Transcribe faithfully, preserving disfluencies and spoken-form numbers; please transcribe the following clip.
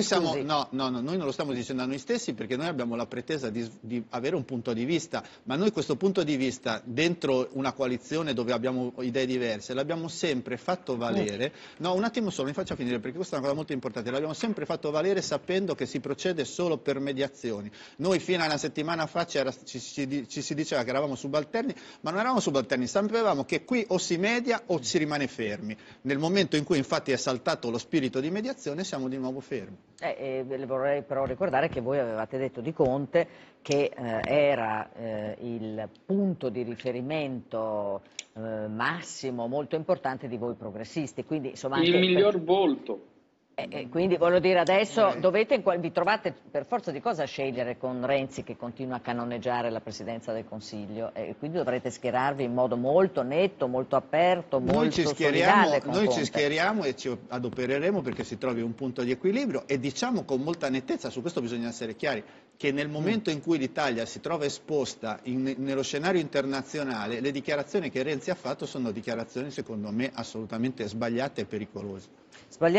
noi siamo, no, no, no, noi non lo stiamo dicendo a noi stessi, perché noi abbiamo la pretesa di, di avere un punto di vista, ma noi questo punto di vista dentro una coalizione dove abbiamo idee diverse l'abbiamo sempre fatto valere, no un attimo solo mi faccia finire perché questa è una cosa molto importante, l'abbiamo sempre fatto valere sapendo che si procede solo per mediazioni. Noi fino a una settimana fa ci, era, ci, ci, ci si diceva che eravamo subalterni, ma non eravamo subalterni, sapevamo che qui o si media o si rimane fermi. Nel momento in cui infatti è saltato lo spirito di mediazione siamo di nuovo fermi. Eh, eh, vorrei però ricordare che voi avevate detto di Conte che eh, era eh, il punto di riferimento eh, massimo, molto importante di voi progressisti. Quindi, insomma, anche il miglior per... volto. Eh, eh, quindi voglio dire adesso eh. dovete, vi trovate per forza di cosa a scegliere con Renzi che continua a cannoneggiare la presidenza del Consiglio, e eh, quindi dovrete schierarvi in modo molto netto, molto aperto, molto noi ci solidale con Noi Conte. Ci schieriamo e ci adopereremo perché si trovi un punto di equilibrio, e diciamo con molta nettezza, su questo bisogna essere chiari, che nel momento in cui l'Italia si trova esposta in, nello scenario internazionale, le dichiarazioni che Renzi ha fatto sono dichiarazioni secondo me assolutamente sbagliate e pericolose. Sbagliate.